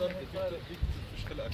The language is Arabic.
مشكلة أكبر